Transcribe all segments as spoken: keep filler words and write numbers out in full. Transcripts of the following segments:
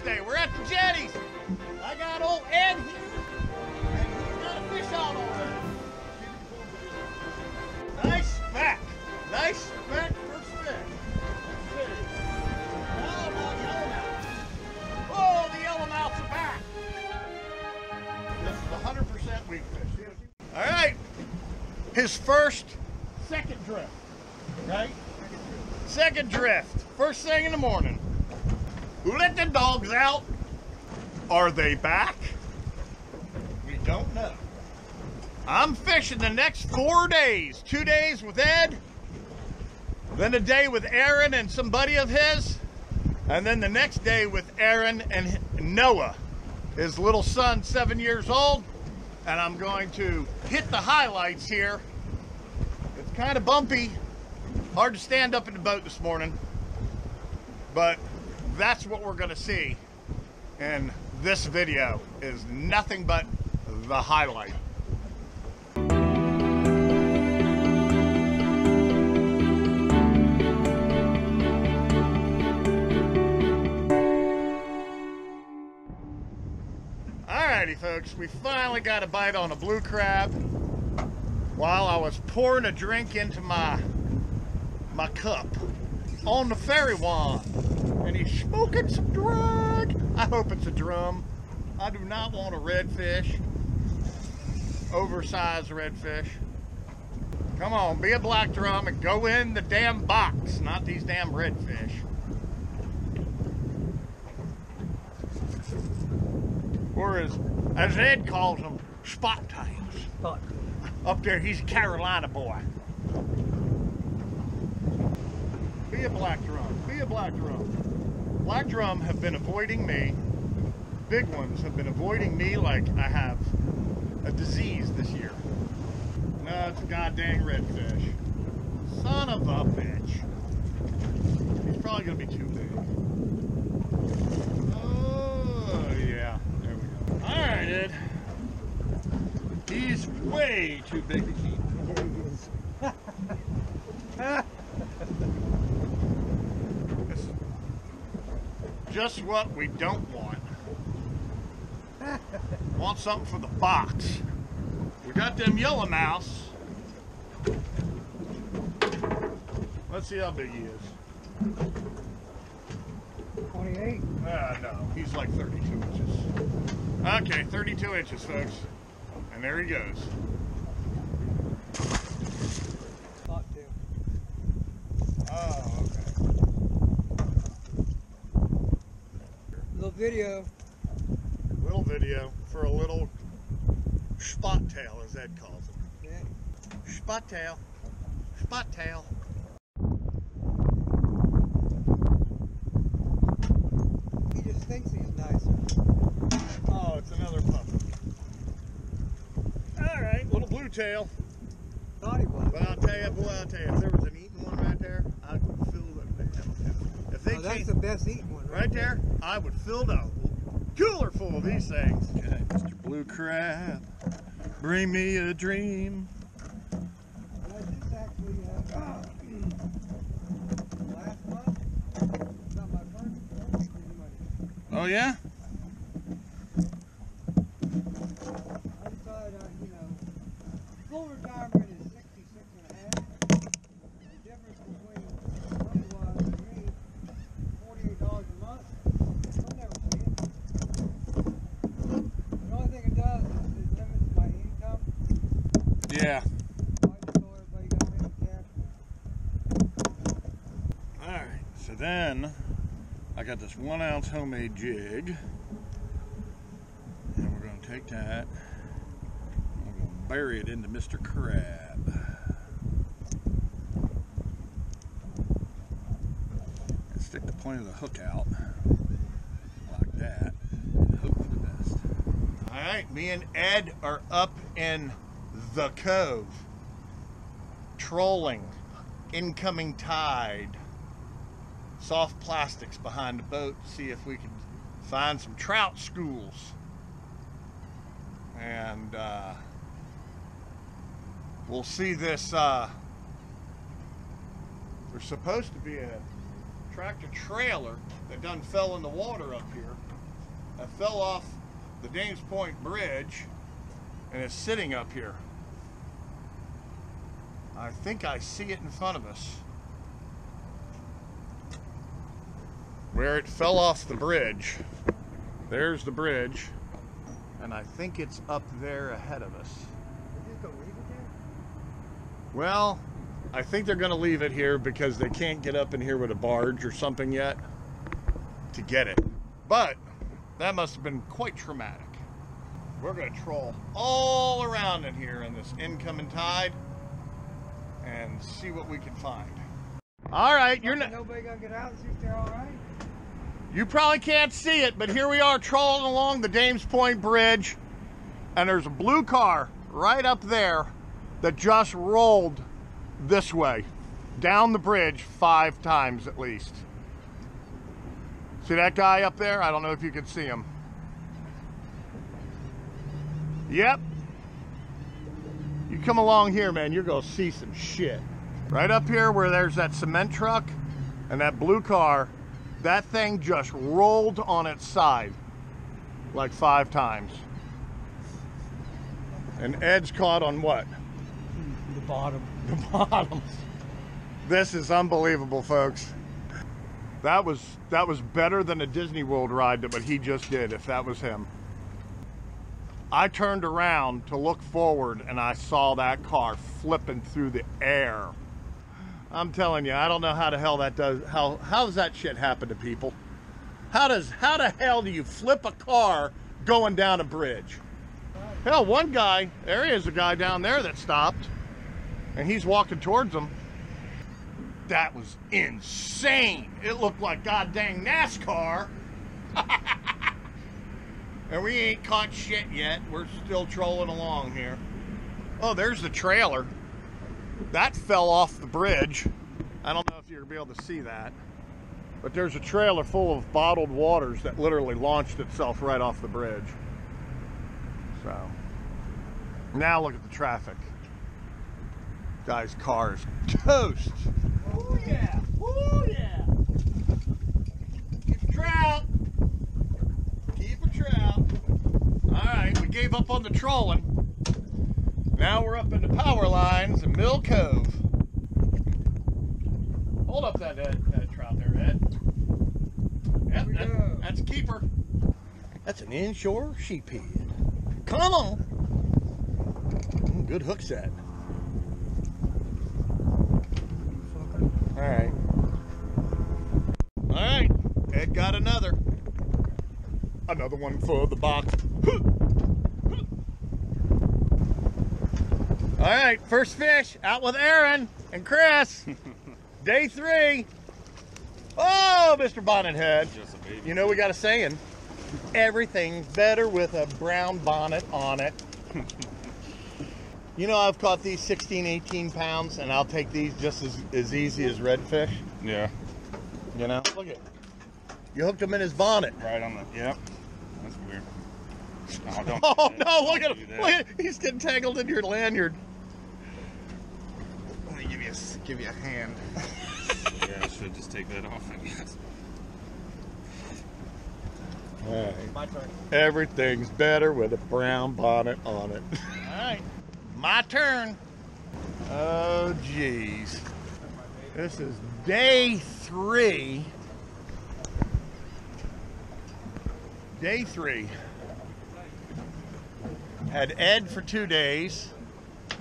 Thursday. We're at the jetties. I got old Ed here, and he's got a fish out already. Nice speck. Nice speck first fish. Let's see. Now about yellowmouth. Oh, the yellowmouths are back. This is one hundred percent weak fish. All right. His first, second drift. Right? Second drift. First thing in the morning. Who let the dogs out? Are they back? We don't know. I'm fishing the next four days. Two days with Ed, then a day with Aaron and some buddy of his, and then the next day with Aaron and Noah, his little son, seven years old, and I'm going to hit the highlights here. It's kind of bumpy. Hard to stand up in the boat this morning, but that's what we're going to see. And this video is nothing but the highlight. Alrighty folks, we finally got a bite on a blue crab while I was pouring a drink into my my cup on the ferry wand. And he's smoking some drug. I hope it's a drum. I do not want a redfish. Oversized redfish. Come on, be a black drum and go in the damn box, not these damn redfish. Or as, as Ed calls them, spot tails. Spot. Up there, he's a Carolina boy. Be a black drum, be a black drum. Black drum have been avoiding me. Big ones have been avoiding me like I have a disease this year. No, it's a goddamn redfish. Son of a bitch. He's probably gonna be too big. Oh yeah, there we go. All right, Ed. He's way too big to keep. Just what we don't want. Want something for the box. We got them yellowmouths. Let's see how big he is. twenty-eight? Ah, uh, no. He's like thirty-two inches. Okay, thirty-two inches, folks. And there he goes. Video. A little video for a little spot tail, as Ed calls it. Yeah. Spot tail. Spot tail. He just thinks he's nicer. Oh, it's another puppy. All right, little blue tail. Thought he was. But I'll tell you, boy, I'll tell you, if there was an eating one right there, I could fill them down. If they oh, that's came, the best eating one. Right there, I would fill the cooler full of these things. Okay, Mister Blue Crab, bring me a dream. Well, this actually, uh, uh, last month, it's not my first, oh yeah? I decided, uh, you know, full retirement is sixty-six and a half. The difference between yeah. Alright, so then I got this one ounce homemade jig. And we're going to take that. And we're going to bury it into Mister Crab. And stick the point of the hook out. Like that. And hope for the best. Alright, me and Ed are up in the Cove, trolling, incoming tide, soft plastics behind the boat to see if we could find some trout schools, and uh, we'll see this, uh, there's supposed to be a tractor trailer that done fell in the water up here. I fell off the Dames Point Bridge and it's sitting up here. I think I see it in front of us. Where it fell off the bridge. There's the bridge. And I think it's up there ahead of us. They're just gonna leave it there? Well, I think they're gonna leave it here because they can't get up in here with a barge or something yet to get it. But that must have been quite traumatic. We're gonna troll all around in here in this incoming tide and see what we can find. All right, you're not. Nobody gonna get out. See if they're all right. You probably can't see it, but here we are trolling along the Dames Point Bridge, and there's a blue car right up there that just rolled this way, down the bridge five times at least. See that guy up there? I don't know if you can see him. Yep. You come along here, man, you're gonna see some shit. Right up here where there's that cement truck and that blue car, that thing just rolled on its side like five times. And Ed's caught on what? The bottom. The bottom. This is unbelievable, folks. That was, that was better than a Disney World ride that what he just did, if that was him. I turned around to look forward and I saw that car flipping through the air. I'm telling you, I don't know how the hell that does, how, how does that shit happen to people? How does, how the hell do you flip a car going down a bridge? Hell, one guy, there is a guy down there that stopped and he's walking towards them. That was insane. It looked like goddamn NASCAR. And we ain't caught shit yet. We're still trolling along here. Oh, there's the trailer. That fell off the bridge. I don't know if you're gonna be able to see that. But there's a trailer full of bottled waters that literally launched itself right off the bridge. So, now look at the traffic. Guys, cars toast. Oh yeah, oh yeah. Get the trout. Trout. All right, we gave up on the trolling. Now we're up in the power lines in Mill Cove. Hold up that, Ed, that trout there, Ed. Yep, that, that's a keeper. That's an inshore sheephead. Come on. Good hook set. All right. All right, Ed got another. Another one for the box. All right, first fish out with Aaron and Chris. Day three. Oh, Mister Bonnethead. You know, we got a saying. Everything's better with a brown bonnet on it. You know, I've caught these sixteen, eighteen pounds, and I'll take these just as, as easy as redfish. Yeah. You know? Look at it. You hooked him in his bonnet. Right on the, yep. That's weird. Oh, don't oh do no, look at him. Look at, he's getting tangled in your lanyard. Let me give you a, give you a hand. Yeah, I should just take that off, I guess. All right. My turn. Everything's better with a brown bonnet on it. All right. My turn. Oh, geez. This is day three. Day three. Had Ed for two days.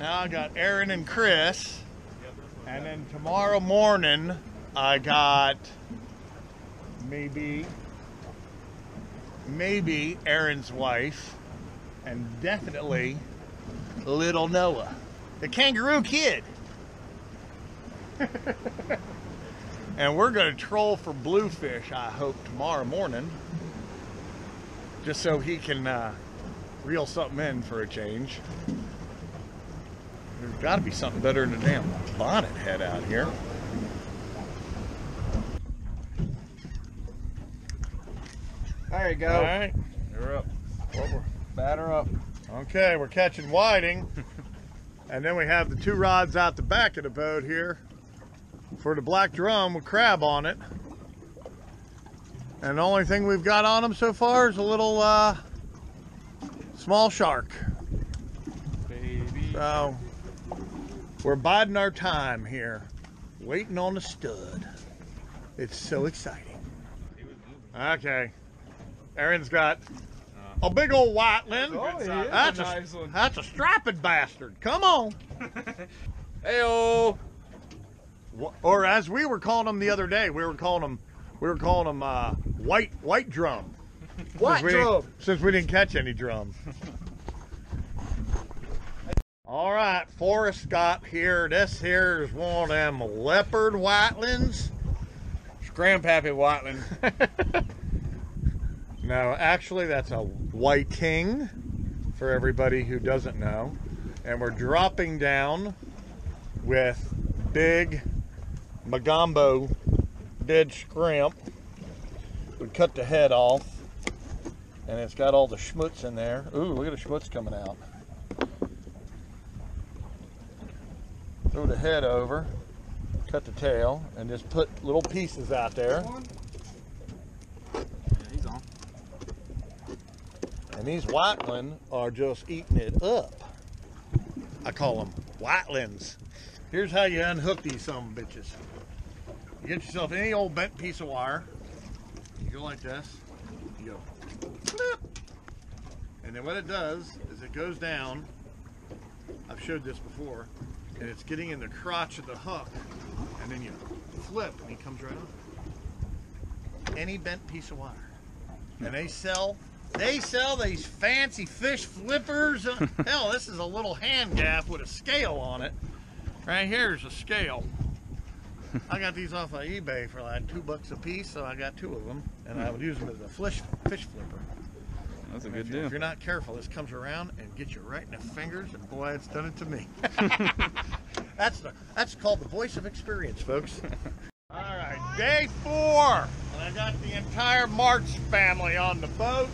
Now I got Aaron and Chris. And then tomorrow morning, I got maybe, maybe Aaron's wife and definitely little Noah, the kangaroo kid. And we're gonna troll for bluefish, I hope, tomorrow morning. Just so he can uh, reel something in for a change. There's got to be something better than a damn bonnet head out here. There you go. All right, you're up. Over. Batter up. Okay, we're catching whiting, and then we have the two rods out the back of the boat here for the black drum with crab on it. And the only thing we've got on them so far is a little uh, small shark. Baby. So we're biding our time here, waiting on the stud. It's so exciting. Okay. Aaron's got a big old white one. Oh, that's, nice that's a strapping bastard. Come on. Heyo. Or as we were calling them the other day, we were calling them, we were calling them uh, white white drum. White drum. Since we didn't catch any drum. All right, Forrest got here. This here is one of them leopard whitelins. It's Grandpappy whitelin. No, actually that's a whiting for everybody who doesn't know. And we're dropping down with big Magombo dead scrimp. We cut the head off and it's got all the schmutz in there. Ooh, look at the schmutz coming out. Throw the head over, cut the tail, and just put little pieces out there. And these whitelin are just eating it up. I call them whitelins. Here's how you unhook these some bitches. You get yourself any old bent piece of wire. You go like this. You go flip. And then what it does is it goes down. I've showed this before. And it's getting in the crotch of the hook. And then you flip and he comes right on. Any bent piece of wire. And they sell They sell these fancy fish flippers. Hell, this is a little hand gaff with a scale on it. Right here's a scale. I got these off of eBay for like two bucks a piece, so I got two of them, and I would use them as a fish fish flipper. That's a good if you, deal. If you're not careful, this comes around and gets you right in the fingers, and boy, it's done it to me. that's the that's called the voice of experience, folks. All right, day four, and I got the entire March family on the boat.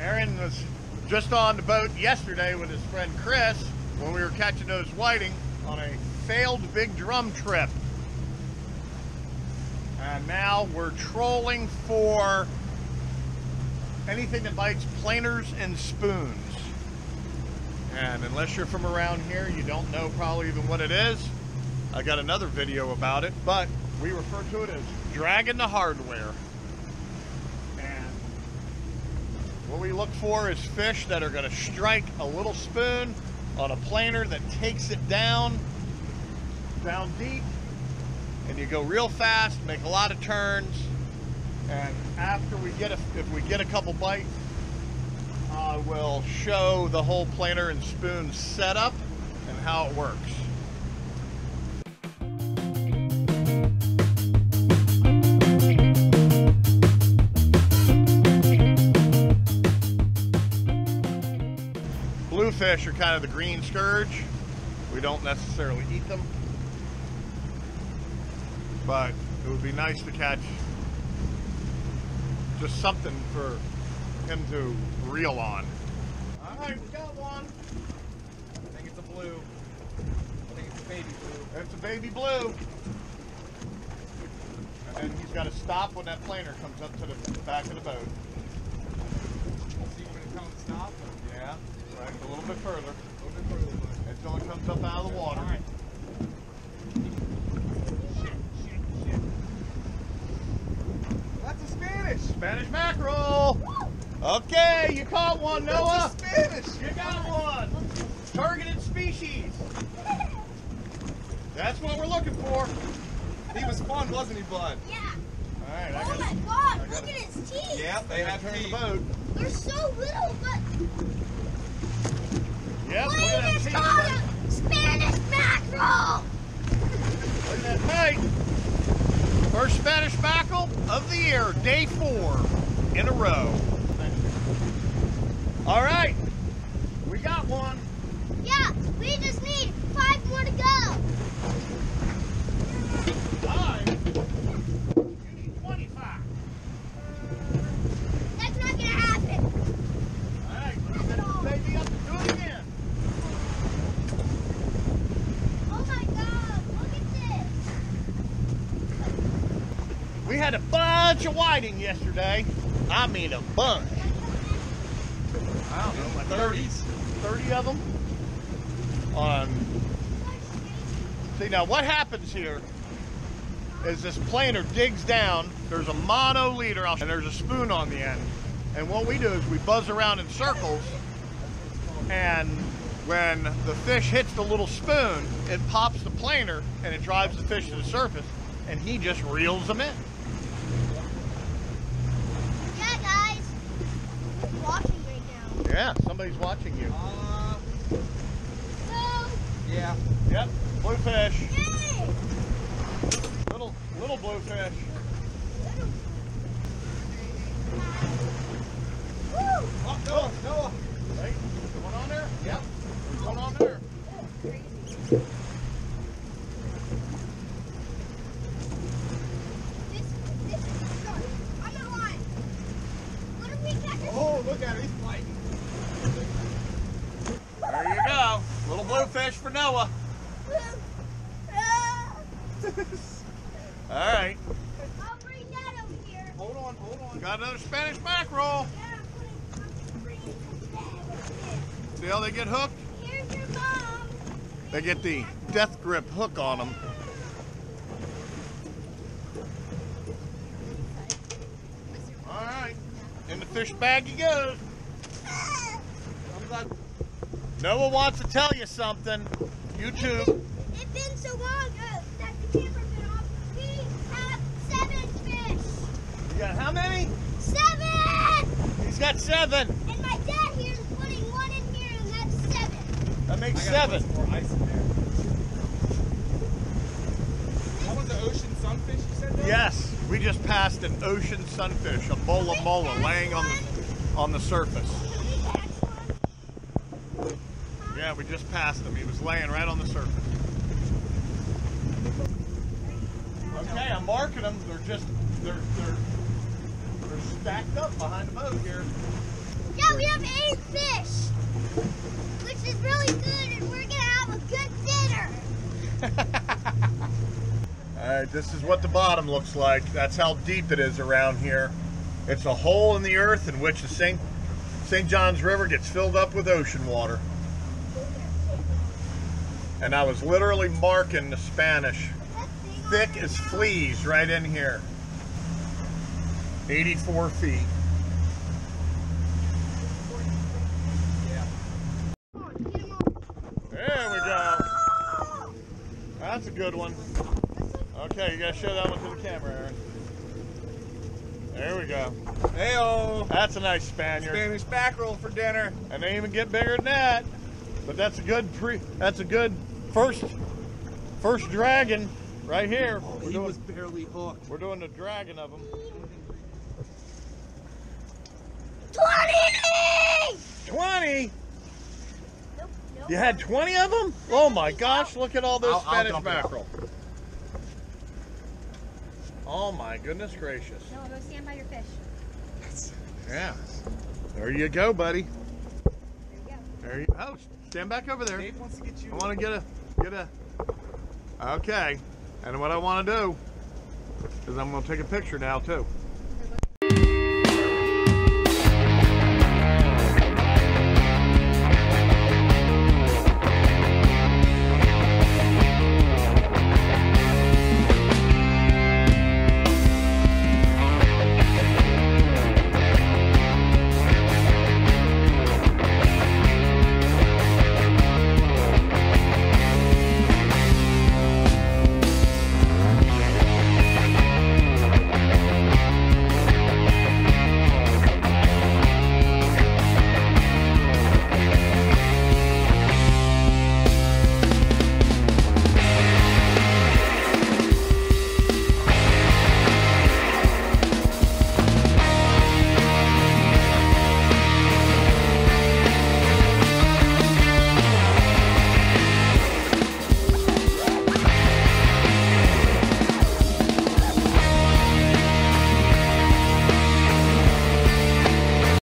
Aaron was just on the boat yesterday with his friend Chris when we were catching those whiting on a failed big drum trip. And now we're trolling for anything that bites planers and spoons. And unless you're from around here, you don't know probably even what it is. I got another video about it, but we refer to it as dragging the hardware. What we look for is fish that are going to strike a little spoon on a planer that takes it down, down deep, and you go real fast, make a lot of turns, and after we get a, if we get a couple bites, I uh, will show the whole planer and spoon setup and how it works. Fish are kind of the green scourge. We don't necessarily eat them, but it would be nice to catch just something for him to reel on. All right, we got one. I think it's a blue. I think it's a baby blue. It's a baby blue. And then he's got to stop when that planer comes up to the back of the boat. See when it comes to stop? Yeah. Right, a little bit further, a little bit further until it comes up out of the water. All right. Shit, shit, shit. That's a Spanish. Spanish mackerel. Okay, you caught one, Noah. That's a Spanish. You got one. Targeted species. That's what we're looking for. He was fun, wasn't he, bud? Yeah. All right. I oh gotta, my God! Gotta, look at his teeth. Yeah, they have teeth. The boat. They're so little, but. Yep, what is it called? A Spanish mackerel! Look at that bite! First Spanish mackerel of the year, day four in a row. Alright, we got one. Yeah, we just need five more to go. Five? You need twenty-five. That's not gonna happen. Alright, put that baby up and do it again. We had a buzz bunch of whiting yesterday. I mean a bunch. I don't know, like thirties. thirty of them. On. See, now what happens here is this planer digs down. There's a mono leader and there's a spoon on the end. And what we do is we buzz around in circles, and when the fish hits the little spoon, it pops the planer and it drives the fish to the surface, and he just reels them in. Yeah, guys, I'm watching right now. Yeah, somebody's watching you. Uh, so, yeah. Yep. Bluefish. Yay! Little little bluefish. Oh, Noah, Noah. Right? Going on there? Yep. Going on there. This, this is sharp. I'm not lying. What if we catch it? Oh, look at it. He's biting. There you go. Little bluefish for Noah. All right. I'll bring that over here. Hold on, hold on. Got another Spanish mackerel. See how they get hooked? Here's your mom. They get the death grip hook on them. All right, in the fish bag he goes. Noah wants to tell you something. You too. It's been so long ago that the camera been off. We have seven fish. You got how many? Seven. He's got seven. And my dad here. That makes seven. Put some more ice in there. That was an ocean sunfish, you said that? Yes, we just passed an ocean sunfish, a mola mola, laying on the on the surface. Yeah, we just passed him. He was laying right on the surface. Okay, I'm marking them. They're just they're they're they're stacked up behind the boat here. Yeah, we have eight fish. Which is really good, and we're gonna have a good dinner. Alright, this is what the bottom looks like. That's how deep it is around here. It's a hole in the earth in which the Saint Saint John's River gets filled up with ocean water. And I was literally marking the Spanish. Thick as fleas right in here. eighty-four feet. That's a good one. Okay, you gotta show that one to the camera, Aaron. There we go. Hey-oh! That's a nice Spaniard. Spanish mackerel for dinner. And they even get bigger than that. But that's a good pre. That's a good first, first dragon right here. Oh, he doing, was barely hooked. We're doing the dragon of them. Twenty! Twenty! You had twenty of them? Oh my gosh, look at all those I'll, Spanish I'll mackerel. Oh my goodness gracious. No, go stand by your fish. Yeah. There you go, buddy. There you go. There you oh, stand back over there. Dave wants to get you. I want to get a, get a, okay. And what I want to do is I'm going to take a picture now too.